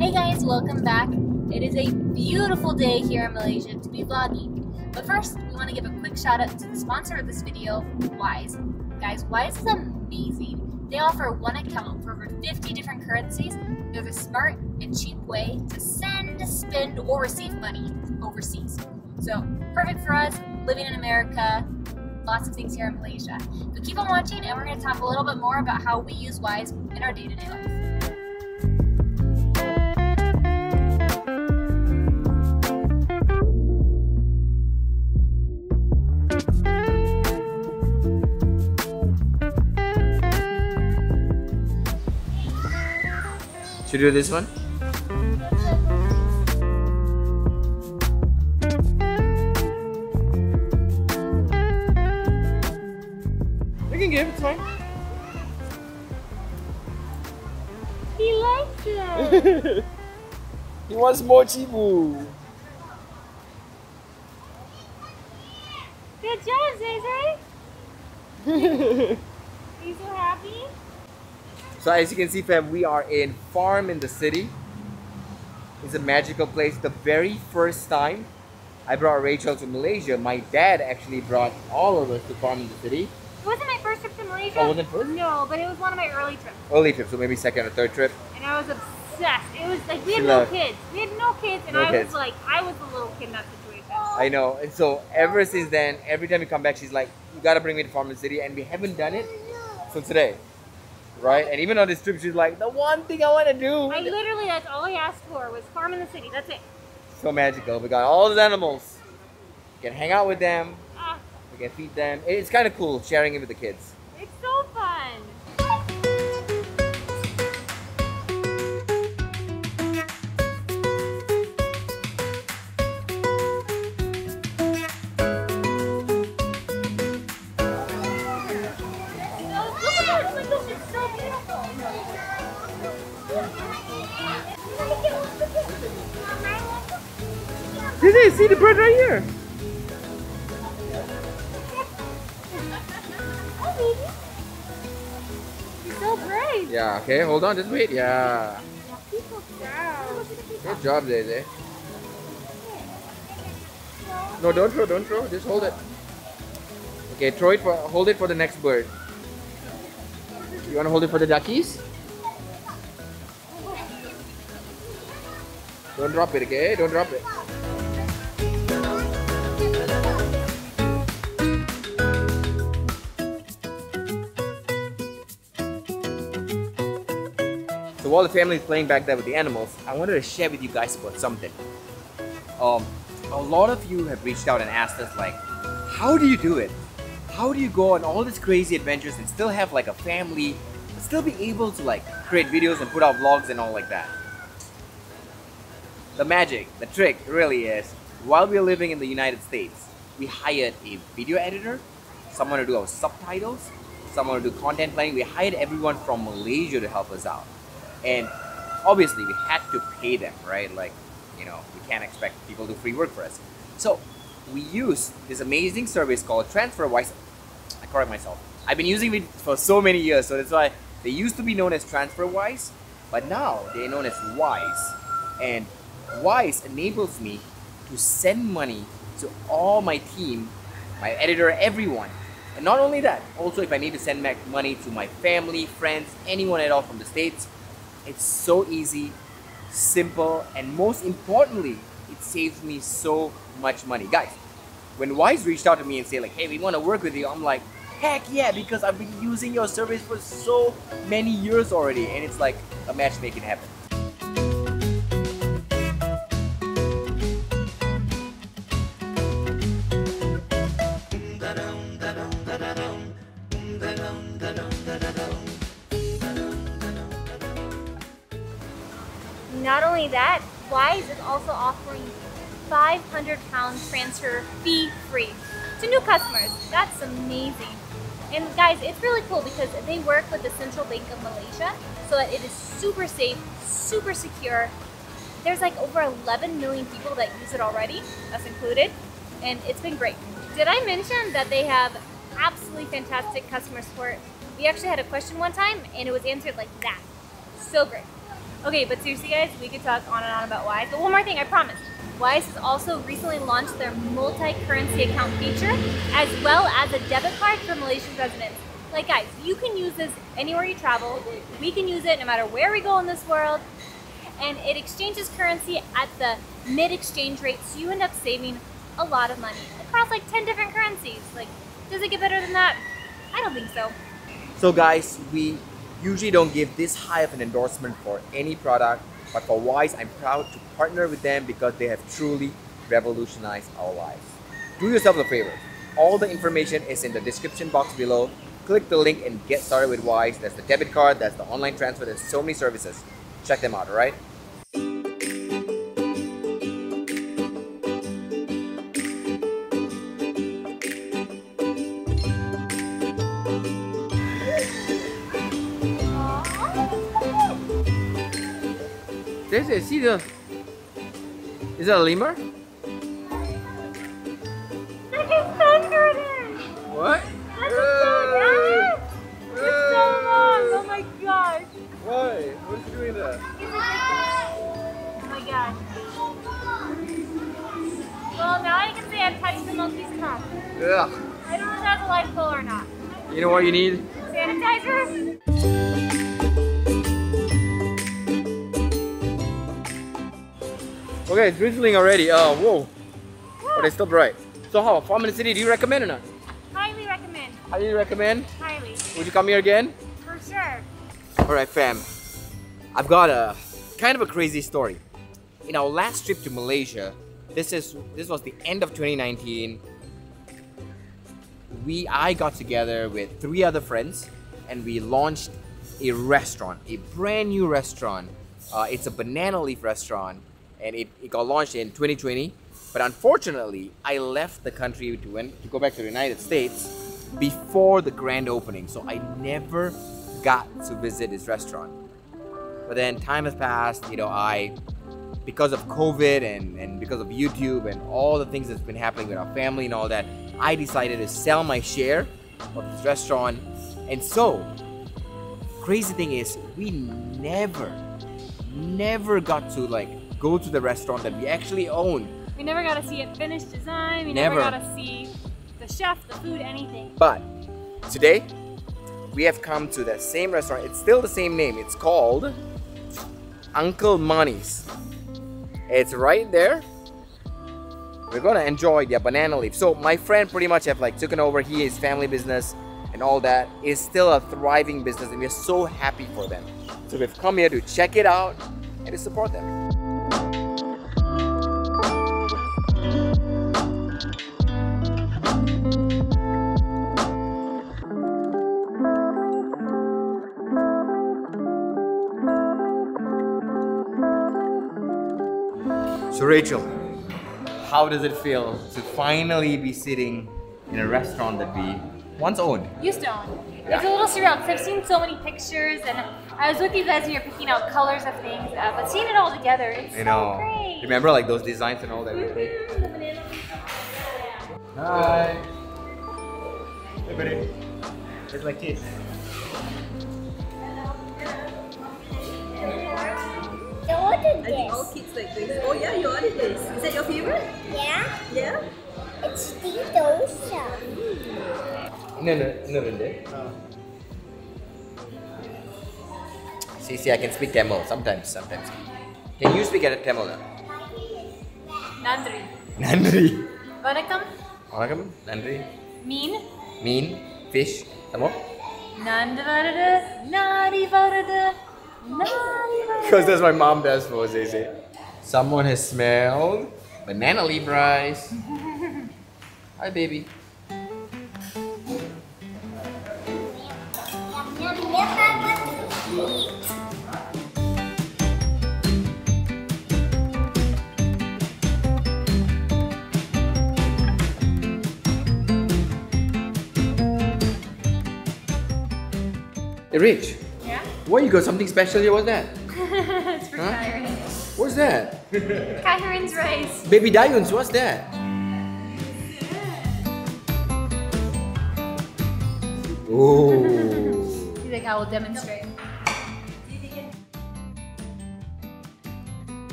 Hey guys, welcome back. It is a beautiful day here in Malaysia to be vlogging. But first, we want to give a quick shout out to the sponsor of this video, Wise. Guys, Wise is amazing. They offer one account for over 50 different currencies. They're the smart and cheap way to send, spend, or receive money overseas. So, perfect for us living in America. Lots of things here in Malaysia. But keep on watching and we're going to talk a little bit more about how we use Wise in our day-to-day life. Should we do this one? It's fine. He likes it. He wants more chibu. Good job, Zay. You so happy? So as you can see, fam, we are in Farm in the City. It's a magical place. The very first time I brought Rachel to Malaysia, my dad actually brought all of us to Farm in the City. It wasn't my first trip to Malaysia. Oh, wasn't first? No, but it was one of my early trips. Early trips, so maybe second or third trip. And I was obsessed. It was like, we had no kids. We had no kids, and I was like, I was the little kid in that situation. I know. And so ever since then, every time we come back, she's like, you gotta bring me to Farm in the City, and we haven't done it till today. Right? And even on this trip, she's like, the one thing I want to do. I literally, that's all I asked for was Farm in the City. That's it. So magical. We got all those animals. You can hang out with them. We can feed them. It's kind of cool sharing it with the kids. It's so fun. Did they see the bird right here? Yeah, okay, hold on, just wait. Yeah. Good job, Zay. No, don't throw, just hold it. Okay, throw it for, hold it for the next bird. You wanna hold it for the duckies? Don't drop it, okay? Don't drop it. So while the family is playing back there with the animals, I wanted to share with you guys about something. A lot of you have reached out and asked us like, how do you do it? How do you go on all these crazy adventures and still have like a family, but still be able to like create videos and put out vlogs and all like that? The magic, the trick really is, while we were living in the United States, we hired a video editor, someone to do our subtitles, someone to do content planning. We hired everyone from Malaysia to help us out. And obviously we had to pay them, right? Like, you know, we can't expect people to do free work for us. So we use this amazing service called TransferWise. I correct myself. I've been using it for so many years, so that's why they used to be known as TransferWise, but now they're known as Wise. And Wise enables me to send money to all my team, my editor, everyone. And not only that, also if I need to send back money to my family, friends, anyone at all from the States, it's so easy, simple, and most importantly, it saves me so much money. Guys, when Wise reached out to me and said like, hey, we want to work with you, I'm like, heck yeah, because I've been using your service for so many years already, and it's like a match making happen. Not only that, Wise is also offering £500 transfer fee-free to new customers. That's amazing. And guys, it's really cool because they work with the Central Bank of Malaysia, so it is super safe, super secure. There's like over 11 million people that use it already, us included, and it's been great. Did I mention that they have absolutely fantastic customer support? We actually had a question one time and it was answered like that. So great. Okay, but seriously guys, we could talk on and on about Wise. But one more thing, I promise. Wise has also recently launched their multi-currency account feature, as well as a debit card for Malaysian residents. Like guys, you can use this anywhere you travel. We can use it no matter where we go in this world. And it exchanges currency at the mid-exchange rate, so you end up saving a lot of money across like 10 different currencies. Like, does it get better than that? I don't think so. So guys, we usually don't give this high of an endorsement for any product, but for Wise, I'm proud to partner with them because they have truly revolutionized our lives. Do yourself a favor. All the information is in the description box below. Click the link and get started with Wise. That's the debit card, that's the online transfer, there's so many services. Check them out, all right? There's a, see the, is that a lemur? Look at sunburner! What? That's a sunburner! It's so long, oh my gosh! Why? What's doing that? Oh my gosh. Well, now I can say I've touched the monkey's cup. Yeah. I don't know if that's a life goal or not. You know what you need? Sanitizer? Okay, it's drizzling already. Whoa. But it's still bright. So how, Farm in the City, do you recommend or not? Highly recommend. Highly recommend? Highly. Would you come here again? For sure. Alright fam, I've got a kind of a crazy story. In our last trip to Malaysia, this was the end of 2019. I got together with 3 other friends and we launched a restaurant, a brand new restaurant. It's a banana leaf restaurant. And it got launched in 2020, but unfortunately, I left the country to go back to the United States before the grand opening, so I never got to visit this restaurant. But then time has passed, you know, because of COVID and because of YouTube and all the things that's been happening with our family and all that, I decided to sell my share of this restaurant. And so, crazy thing is, we never got to like, go to the restaurant that we actually own. We never got to see it finished design. We never got to see the chef, the food, anything. But today, we have come to that same restaurant. It's still the same name. It's called Uncle Mani's. It's right there. We're going to enjoy their banana leaf. So my friend pretty much have like taken over. He is family business and all that. It's still a thriving business and we're so happy for them. So we've come here to check it out and to support them. So Rachel, how does it feel to finally be sitting in a restaurant that we once owned? Used to own. Yeah. It's a little surreal because I've seen so many pictures and I was with you guys and you're picking out colors of things, but seeing it all together, it's so great. Remember like those designs and all that? Hi. Hey buddy. It's like this. I think all kids like this. Oh yeah, you ordered this. Is that your favorite? Yeah. Yeah? It's the dosa. No. See, I can speak Tamil sometimes. Can you speak Tamil now? Nandri. Nandri. Vanakkam. Vanakkam. Nandri. Mean. Mean. Fish. Tamil. Nandi varada. Nari varada. Because that's what my mom does for us, they say. Someone has smelled banana leaf rice. Hi, baby. Hey, Rich. What, you got something special here? What's that? It's for Kyren. What's that? Kyren's rice. Baby Dayun's, what's that? Oh. You think I will demonstrate?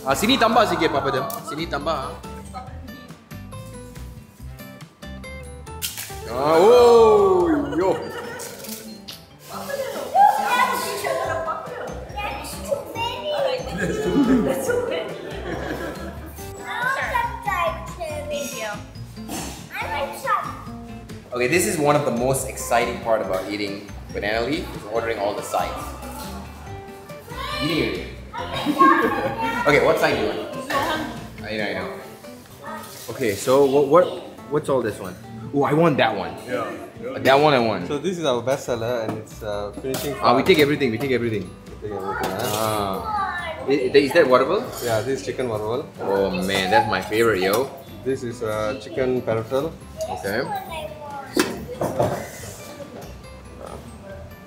Sini tambah sikit papadum. Sini tambah. Oh, yo. That's so good. Okay, this is one of the most exciting part about eating banana leaf, is ordering all the sides. Eating it. Okay, what side do you want? I know. Okay, so what's all this one? Oh, I want that one. Yeah. That one I want. So this is our best seller and it's finishing. We take everything. We take everything. Is that waterfall? Yeah, this is chicken waterfall. Oh man, that's my favorite, yo. This is chicken parrotelle. Okay.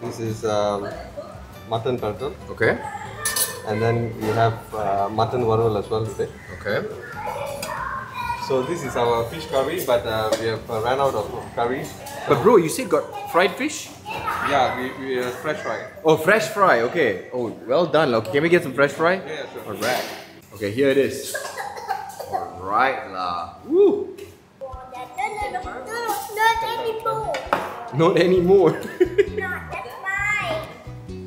This is mutton parrotelle. Okay. And then we have mutton waterfall as well today. Okay. So this is our fish curry, but we have ran out of curry. But bro, you said got fried fish? Yeah, we fresh fry. Oh, fresh fry. Okay. Oh, well done. Okay, can we get some fresh fry? Yeah, sure. All right. Okay, here it is. All right, lah. Woo. Not anymore. No, that's mine.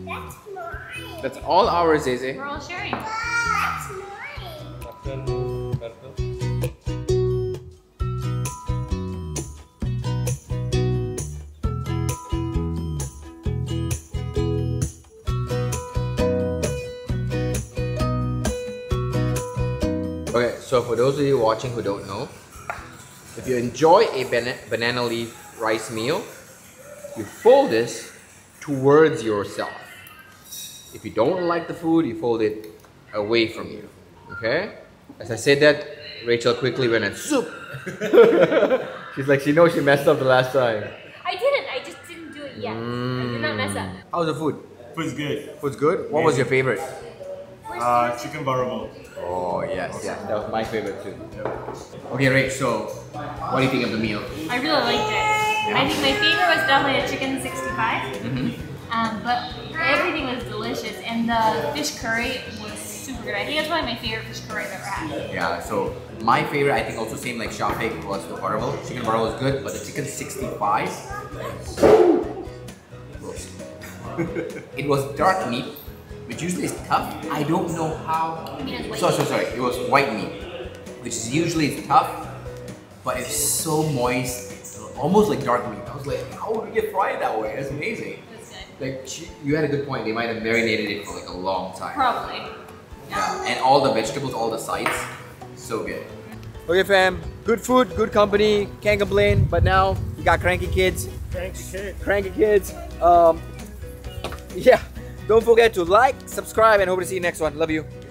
That's mine. That's all ours, Zeze. We're all sharing. That's mine. Okay, so for those of you watching who don't know, if you enjoy a banana leaf rice meal, you fold this towards yourself. If you don't like the food, you fold it away from you. Okay? As I said that, Rachel quickly went and soup. She's like, she knows she messed up the last time. I didn't. I just didn't do it yet. I did not mess up. How's the food? Food's good. Food's good? What was your favorite? Chicken barabo. Oh yes, yeah, that was my favorite too. Yep. Okay, Rach, so what do you think of the meal? I really liked it. Yeah. I think my favorite was definitely a chicken 65. But everything was delicious, and the fish curry was super good. I think that's probably my favorite fish curry I've ever had. Yeah, so my favorite, I think also same like Shafiq, was the barabo. Chicken barabo was good, but the chicken 65. It was dark meat, which usually is tough. I don't know how. Sorry. It was white meat, which is usually tough, but it's so moist. It's almost like dark meat. I was like, how would you fry it that way? That's amazing. That's good. Like, you had a good point. They might have marinated it for like a long time. Probably. Yeah. And all the vegetables, all the sides, so good. Okay, fam. Good food, good company. Can't complain. But now we got cranky kids. Cranky kids. Yeah. Don't forget to like, subscribe, and hope to see you next one. Love you.